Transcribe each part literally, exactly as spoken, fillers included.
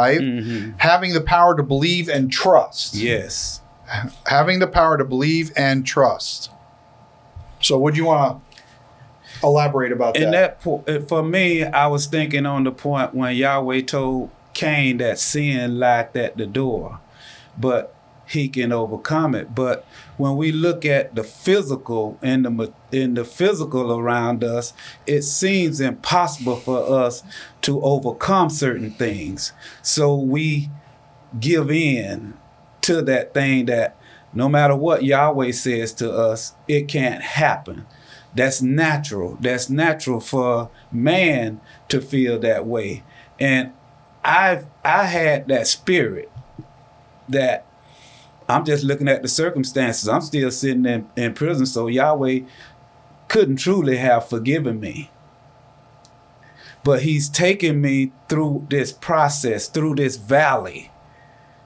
Life, mm-hmm. Having the power to believe and trust. Yes. Having the power to believe and trust. So what do you want to elaborate about and that? that? For me, I was thinking on the point when Yahweh told Cain that sin lied at the door, but he can overcome it. But when we look at the physical and the, in the physical around us, it seems impossible for us to overcome certain things. So we give in to that thing that no matter what Yahweh says to us, it can't happen. That's natural. That's natural for man to feel that way. And I've, I had that spirit that I'm just looking at the circumstances. I'm still sitting in, in prison, so Yahweh couldn't truly have forgiven me. But he's taking me through this process, through this valley,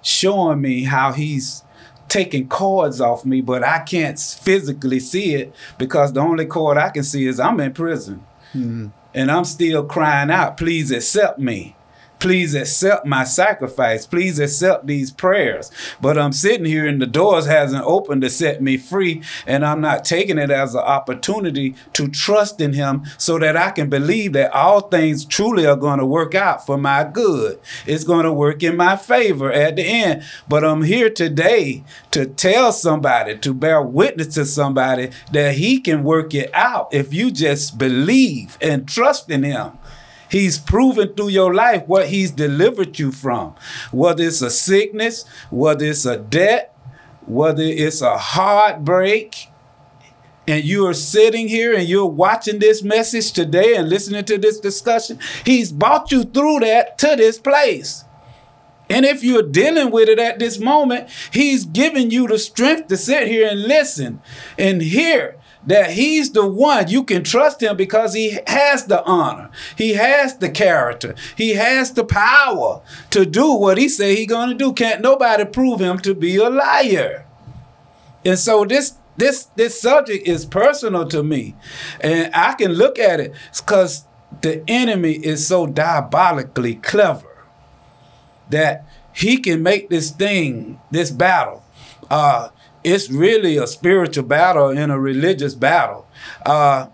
showing me how he's taking cords off me, but I can't physically see it because the only cord I can see is I'm in prison. Mm-hmm. And I'm still crying out, please accept me. Please accept my sacrifice. Please accept these prayers. But I'm sitting here and the doors hasn't opened to set me free. And I'm not taking it as an opportunity to trust in him so that I can believe that all things truly are going to work out for my good. It's going to work in my favor at the end. But I'm here today to tell somebody, to bear witness to somebody that he can work it out if you just believe and trust in him. He's proven through your life what he's delivered you from, whether it's a sickness, whether it's a debt, whether it's a heartbreak. And you are sitting here and you're watching this message today and listening to this discussion. He's brought you through that to this place. And if you're dealing with it at this moment, he's giving you the strength to sit here and listen and hear that he's the one. You can trust him because he has the honor. He has the character. He has the power to do what he said he's going to do. Can't nobody prove him to be a liar. And so this this this subject is personal to me. And I can look at it because the enemy is so diabolically clever that he can make this thing, this battle, uh, it's really a spiritual battle and a religious battle. Uh,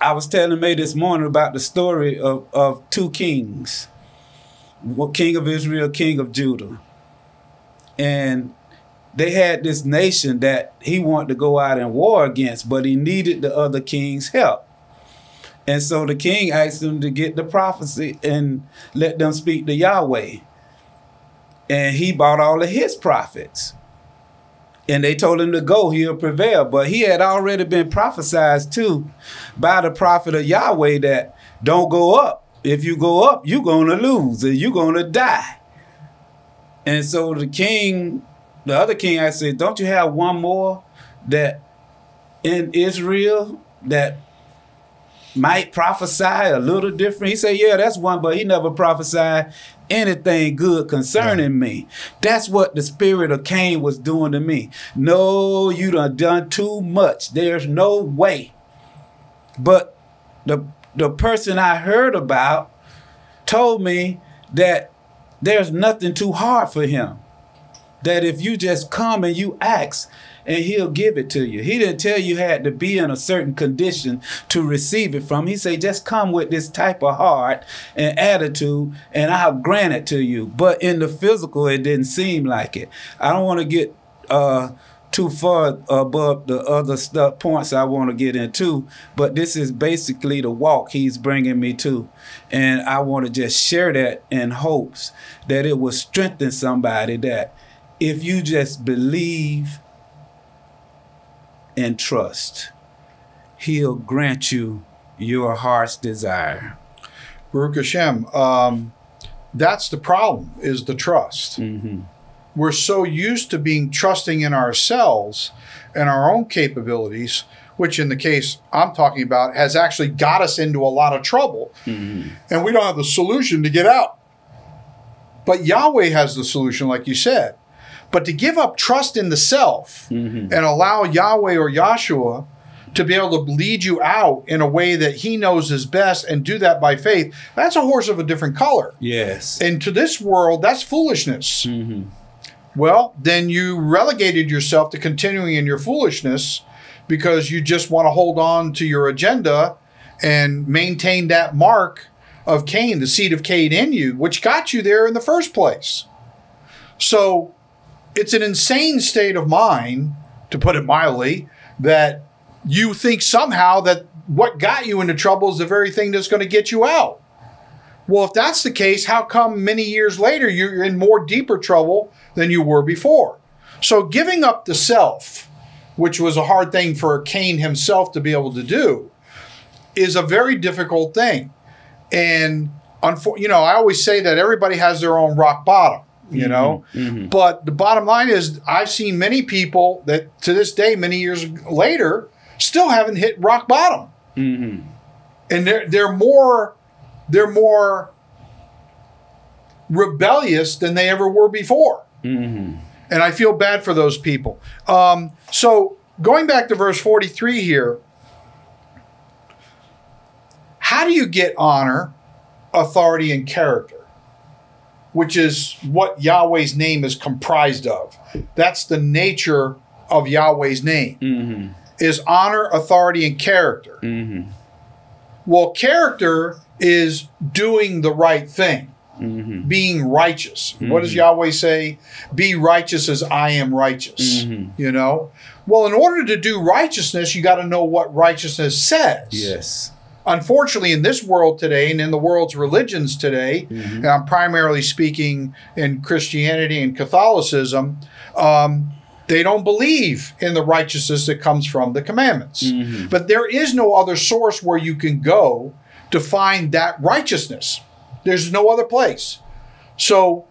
I was telling May this morning about the story of, of two kings, king of Israel, king of Judah. And they had this nation that he wanted to go out in war against, but he needed the other king's help. And so the king asked them to get the prophecy and let them speak to Yahweh. And he bought all of his prophets. And they told him to go, he'll prevail. But he had already been prophesied to by the prophet of Yahweh that don't go up. If you go up, you're going to lose and you're going to die. And so the king, the other king, I said, don't you have one more that in Israel that might prophesy a little different? He said, yeah, that's one, but he never prophesied anything good concerning yeah. me. That's what the spirit of Cain was doing to me. No, you done done too much. There's no way. But the, the person I heard about told me that there's nothing too hard for him. That if you just come and you ask, and he'll give it to you. He didn't tell you had to be in a certain condition to receive it from. He said, just come with this type of heart and attitude, and I'll grant it to you. But in the physical, it didn't seem like it. I don't want to get uh, too far above the other stuff, points I want to get into, but this is basically the walk he's bringing me to. And I want to just share that in hopes that it will strengthen somebody that if you just believe and trust, he'll grant you your heart's desire. Baruch Hashem, um, that's the problem, is the trust. Mm-hmm. We're so used to being trusting in ourselves and our own capabilities, which in the case I'm talking about has actually got us into a lot of trouble. Mm-hmm. And we don't have the solution to get out. But Yahweh has the solution, like you said. But to give up trust in the self mm-hmm. and allow Yahweh or Yahshua to be able to lead you out in a way that he knows is best and do that by faith, that's a horse of a different color. Yes. And to this world, that's foolishness. Mm-hmm. Well, then you relegated yourself to continuing in your foolishness because you just want to hold on to your agenda and maintain that mark of Cain, the seed of Cain in you, which got you there in the first place. So it's an insane state of mind, to put it mildly, that you think somehow that what got you into trouble is the very thing that's going to get you out. Well, if that's the case, how come many years later you're in more deeper trouble than you were before? So giving up the self, which was a hard thing for Cain himself to be able to do, is a very difficult thing. And, you know, I always say that everybody has their own rock bottom, you know. Mm-hmm. But the bottom line is I've seen many people that to this day, many years later, still haven't hit rock bottom. Mm-hmm. And they're, they're more... they're more rebellious than they ever were before. Mm-hmm. And I feel bad for those people. Um, so going back to verse forty-three here, how do you get honor, authority, and character, which is what Yahweh's name is comprised of? That's the nature of Yahweh's name, mm-hmm. is honor, authority, and character. Mm-hmm. Well, character is doing the right thing, mm-hmm. being righteous. Mm-hmm. What does Yahweh say? Be righteous as I am righteous, mm-hmm. you know? Well, in order to do righteousness, you got to know what righteousness says. Yes. Unfortunately, in this world today and in the world's religions today, mm-hmm. and I'm primarily speaking in Christianity and Catholicism, um, they don't believe in the righteousness that comes from the commandments. Mm-hmm. But there is no other source where you can go to find that righteousness. There's no other place. So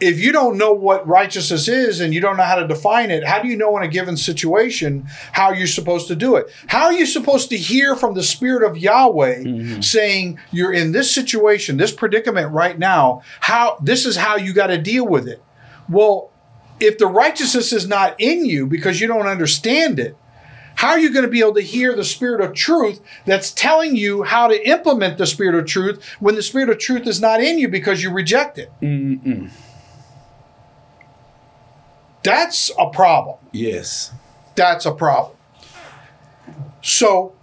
if you don't know what righteousness is and you don't know how to define it, how do you know in a given situation how you're supposed to do it? How are you supposed to hear from the Spirit of Yahweh mm-hmm. saying you're in this situation, this predicament right now, how this is how you got to deal with it? Well, if the righteousness is not in you because you don't understand it, how are you going to be able to hear the Spirit of truth that's telling you how to implement the Spirit of truth when the Spirit of truth is not in you because you reject it? Mm-mm. That's a problem. Yes. That's a problem. So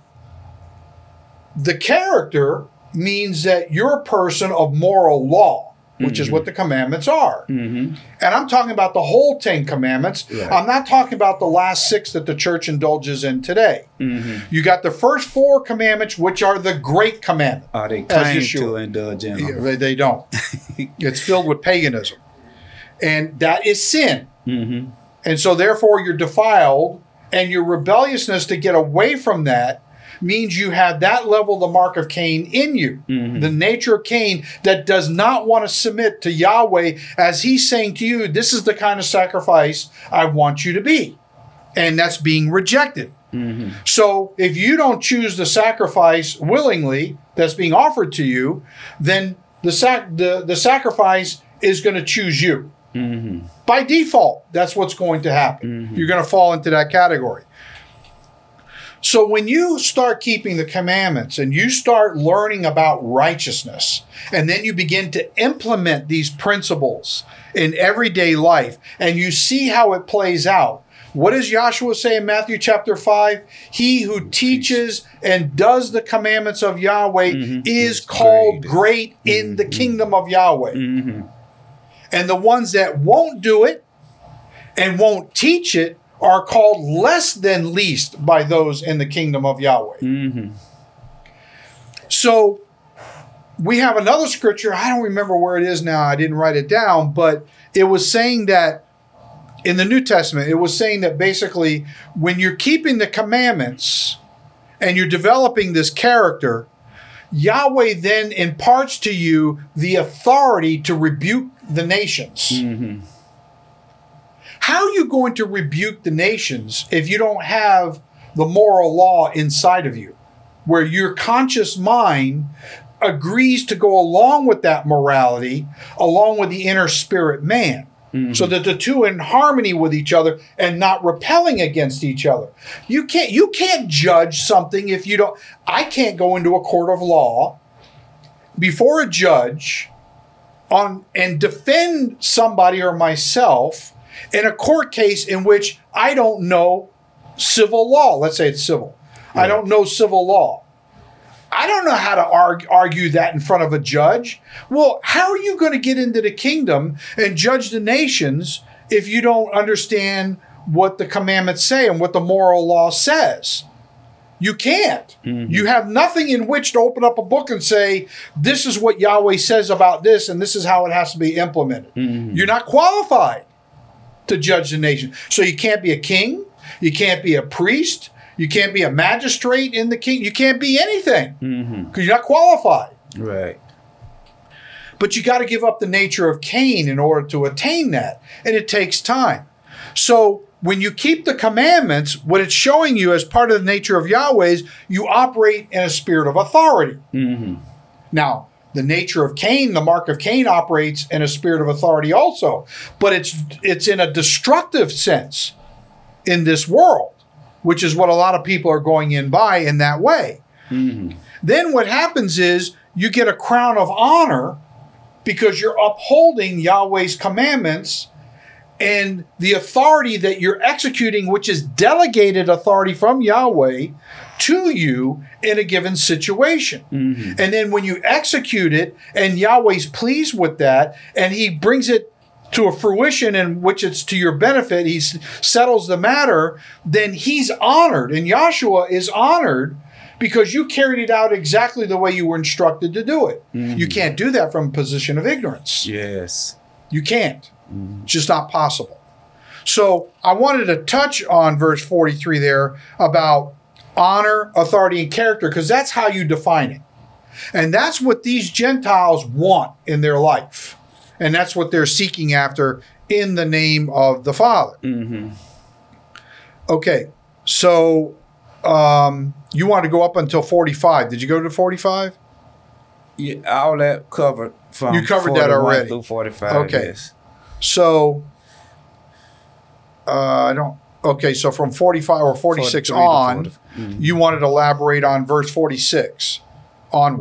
the character means that you're a person of moral law, which mm-hmm. is what the commandments are. Mm-hmm. And I'm talking about the whole Ten Commandments. Right. I'm not talking about the last six that the church indulges in today. Mm-hmm. You got the first four commandments, which are the great commandments. Are they claim to indulge in them? Yeah, they don't. It's filled with paganism. And that is sin. Mm-hmm. And so therefore you're defiled, and your rebelliousness to get away from that means you have that level, the mark of Cain in you, mm-hmm. the nature of Cain that does not want to submit to Yahweh as he's saying to you, this is the kind of sacrifice I want you to be. And that's being rejected. Mm-hmm. So if you don't choose the sacrifice willingly that's being offered to you, then the, sac the, the sacrifice is going to choose you. Mm-hmm. By default, that's what's going to happen. Mm-hmm. You're going to fall into that category. So when you start keeping the commandments and you start learning about righteousness, and then you begin to implement these principles in everyday life, and you see how it plays out, what does Yahshua say in Matthew chapter five? He who teaches and does the commandments of Yahweh mm-hmm. is called great, great in mm-hmm. the kingdom of Yahweh. Mm-hmm. And the ones that won't do it and won't teach it are called less than least by those in the kingdom of Yahweh. Mm-hmm. So we have another scripture. I don't remember where it is now. I didn't write it down, but it was saying that in the New Testament, it was saying that basically when you're keeping the commandments and you're developing this character, Yahweh then imparts to you the authority to rebuke the nations. Mm-hmm. How are you going to rebuke the nations if you don't have the moral law inside of you, where your conscious mind agrees to go along with that morality, along with the inner spirit man? Mm-hmm. So that the two are in harmony with each other and not repelling against each other. You can't, you can't judge something if you don't. I can't go into a court of law before a judge on and defend somebody or myself in a court case in which I don't know civil law. Let's say it's civil. Yeah. I don't know civil law. I don't know how to argue, argue that in front of a judge. Well, how are you going to get into the kingdom and judge the nations if you don't understand what the commandments say and what the moral law says? You can't. Mm-hmm. You have nothing in which to open up a book and say, this is what Yahweh says about this, and this is how it has to be implemented. Mm-hmm. You're not qualified to judge the nation. So you can't be a king. You can't be a priest. You can't be a magistrate in the king. You can't be anything because mm-hmm. you're not qualified. Right. But you got to give up the nature of Cain in order to attain that. And it takes time. So when you keep the commandments, what it's showing you as part of the nature of Yahweh's, you operate in a spirit of authority. Mm-hmm. Now, the nature of Cain, the mark of Cain, operates in a spirit of authority also. But it's, it's in a destructive sense in this world, which is what a lot of people are going in by in that way. Mm-hmm. Then what happens is you get a crown of honor because you're upholding Yahweh's commandments and the authority that you're executing, which is delegated authority from Yahweh to you in a given situation. Mm-hmm. And then when you execute it and Yahweh's pleased with that and he brings it to a fruition in which it's to your benefit, he settles the matter, then he's honored. And Yahshua is honored because you carried it out exactly the way you were instructed to do it. Mm-hmm. You can't do that from a position of ignorance. Yes. You can't. Mm-hmm. It's just not possible. So I wanted to touch on verse forty-three there about honor, authority, and character, because that's how you define it. And that's what these Gentiles want in their life. And that's what they're seeking after in the name of the Father. Mm-hmm. Okay, so um, you want to go up until forty-five. Did you go to forty-five? Yeah, all that covered. From you covered that already. Through forty-five, okay, yes. So uh, I don't. Okay, so from forty-five or forty-six on, forty, mm-hmm. you wanted to elaborate on verse forty-six onward.